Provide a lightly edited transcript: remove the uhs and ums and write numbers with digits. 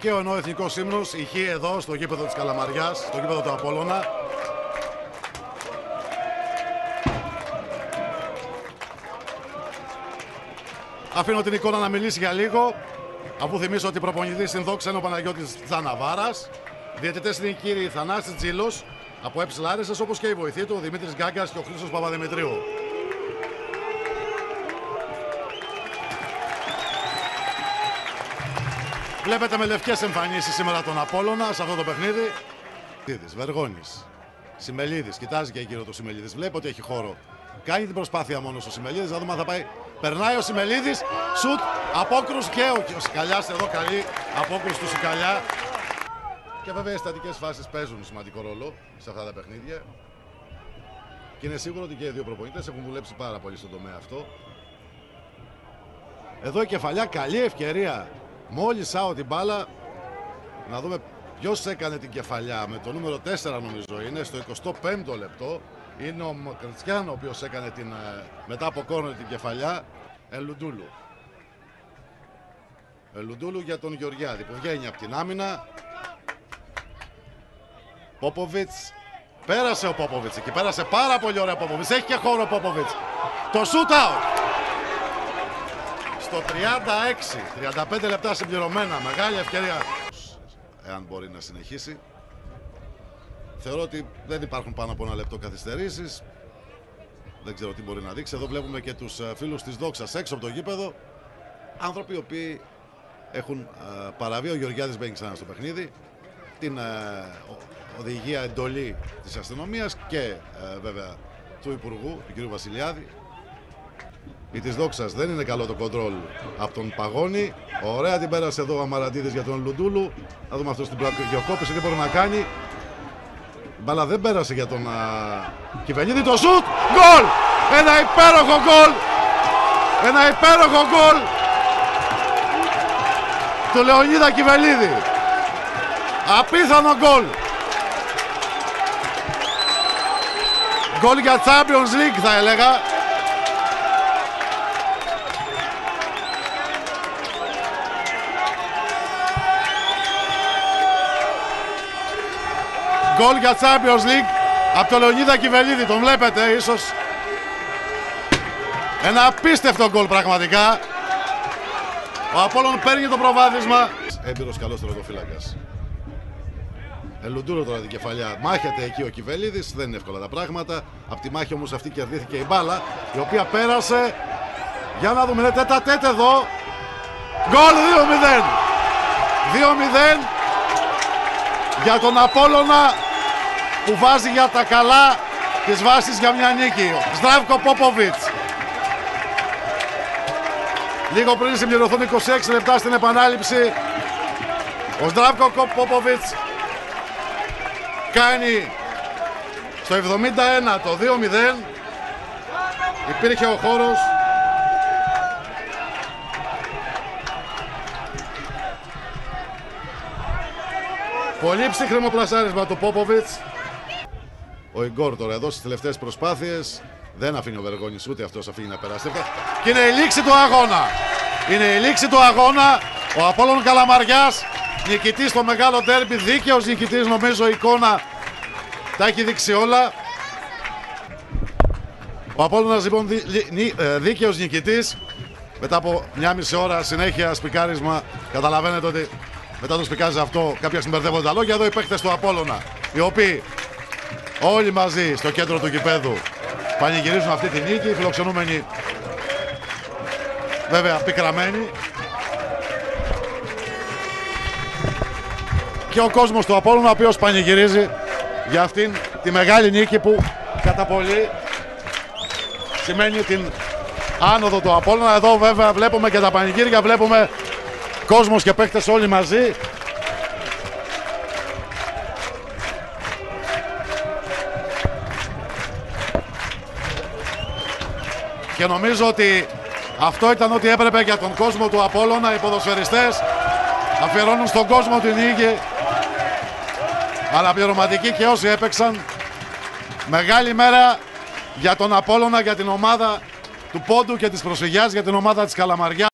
και ο εθνικός ύμνος ηχεί εδώ στο γήπεδο της Καλαμαριάς, στο γήπεδο του Απόλλωνα. Αφήνω την εικόνα να μιλήσει για λίγο, αφού θυμίσω ότι προπονητής στην δόξα είναι ο Παναγιώτης Τζαναβάρας. Διαιτητές είναι οι κύριοι Θανάσης Τζίλος από ΕΠΣ Λάρισας, όπως και η βοηθή του, ο Δημήτρης Γκάγκας και ο Χρήστος Παπαδημητρίου. Βλέπετε με λευκές εμφανίσεις σήμερα τον Απόλλωνα σε αυτό το παιχνίδι. Βεργώνης, Σιμελίδης, κοιτάζει και γύρω του Σιμελίδης, βλέπει ότι έχει χώρο. Κάνει την προσπάθεια μόνος ο Σιμελίδης, να δούμε αν θα πάει. Περνάει ο Σιμελίδης, σουτ, απόκρουση και ο Σικαλιάς εδώ, καλή απόκρουση του Σικαλιά. Και βέβαια οι στατικές φάσεις παίζουν σημαντικό ρόλο σε αυτά τα παιχνίδια. Και είναι σίγουρο ότι και οι δύο προπονητές έχουν δουλέψει πάρα πολύ στον τομέα αυτό. Εδώ η κεφαλιά, καλή ευκαιρία. Μόλις out την μπάλα, να δούμε ποιος έκανε την κεφαλιά, με το νούμερο 4 νομίζω είναι, στο 25ο λεπτό. Είναι ο Μκριτσιάν ο οποίος έκανε την, μετά από κόρνερ την κεφαλιά, Λουντούλου. Λουντούλου για τον Γεωργιάδη που βγαίνει από την άμυνα. Πόποβιτς, πέρασε ο Πόποβιτς εκεί, πέρασε πάρα πολύ ωραία ο Πόποβιτς, έχει και χώρο ο Πόποβιτς. Το shoot out! Στο 36, 35 λεπτά συμπληρωμένα, μεγάλη ευκαιρία. Εάν μπορεί να συνεχίσει. Θεωρώ ότι δεν υπάρχουν πάνω από ένα λεπτό καθυστερήσεις. Δεν ξέρω τι μπορεί να δείξει. Εδώ βλέπουμε και τους φίλους της δόξας έξω από το γήπεδο. Άνθρωποι οι οποίοι έχουν παραβεί. Ο Γεωργιάδης μπαίνει ξανά στο παιχνίδι. Την οδηγία εντολή της αστυνομίας και βέβαια του Υπουργού, του κ. Βασιλιάδη. Η της δόξας δεν είναι καλό το κοντρόλ από τον Παγώνη. Ωραία την πέρασε εδώ ο Αμαραντίδης για τον Λουντούλου. Να δούμε αυτό στην πλάτη και ο Κόπης τι μπορεί να κάνει. Η μπάλα δεν πέρασε για τον Κυβελίδη. Το σουτ! Γκολ! Ένα υπέροχο γκολ! Ένα υπέροχο γκολ! Του Λεωνίδα Κυβελίδη. Απίθανο γκολ! Γκολ για Champions League θα έλεγα. Γκολ για Champions League από τον Λεωνίδα Κυβελίδη. Τον βλέπετε ίσως. Ένα απίστευτο γκολ πραγματικά. Ο Απόλλων παίρνει το προβάδισμα. Έμπειρος καλός τερματοφύλακας. Λουντούρο τώρα την κεφαλιά. Μάχεται εκεί ο Κυβελίδης. Δεν είναι εύκολα τα πράγματα. Από τη μάχη όμως αυτή κερδίθηκε η μπάλα, η οποία πέρασε. Για να δούμε. Είναι τέτα τέτα εδώ. Γκολ 2-0. 2-0 για τον Απόλλωνα, που βάζει για τα καλά τις βάσεις για μια νίκη. Στράβκο Πόποβιτς. Λίγο πριν συμπληρωθούν 26 λεπτά στην επανάληψη. Ο Στράβκο Πόποβιτς κάνει στο 71 το 2-0. Υπήρχε ο χώρος. Πολύ ψυχρό πλασάρισμα του Πόποβιτς. Ο Ιγκόρ τώρα εδώ στις τελευταίες προσπάθειες. Δεν αφήνει ο Βεργώνης, ούτε αυτός αφήνει να περάσει. Και είναι η λήξη του αγώνα. Είναι η λήξη του αγώνα. Ο Απόλλων Καλαμαριάς νικητής στο μεγάλο ντέρμπι. Δίκαιος νικητής, νομίζω η εικόνα τα έχει δείξει όλα. Ο Απόλλωνας λοιπόν δίκαιος νικητής. Μετά από μια μισή ώρα συνέχεια σπικάρισμα. Καταλαβαίνετε ότι μετά το σπικάζει αυτό, κάποια συμπερδεύονται τα λόγια. Εδώ οι παίκτες του Απόλλωνα, οι οποίοι όλοι μαζί στο κέντρο του γηπέδου πανηγυρίζουν αυτή τη νίκη, φιλοξενούμενοι βέβαια πικραμένοι. Και ο κόσμος του Απόλλωνα, ο οποίος πανηγυρίζει για αυτήν τη μεγάλη νίκη που κατά πολύ σημαίνει την άνοδο του Απόλλωνα. Εδώ βέβαια βλέπουμε και τα πανηγύρια, βλέπουμε κόσμος και παίχτες όλοι μαζί. Και νομίζω ότι αυτό ήταν ό,τι έπρεπε για τον κόσμο του Απόλλωνα. Οι ποδοσφαιριστές αφιερώνουν στον κόσμο την νίκη. Αναπληρωματικοί και όσοι έπαιξαν. Μεγάλη μέρα για τον Απόλλωνα, για την ομάδα του πόντου και της προσφυγιάς, για την ομάδα της Καλαμαριάς.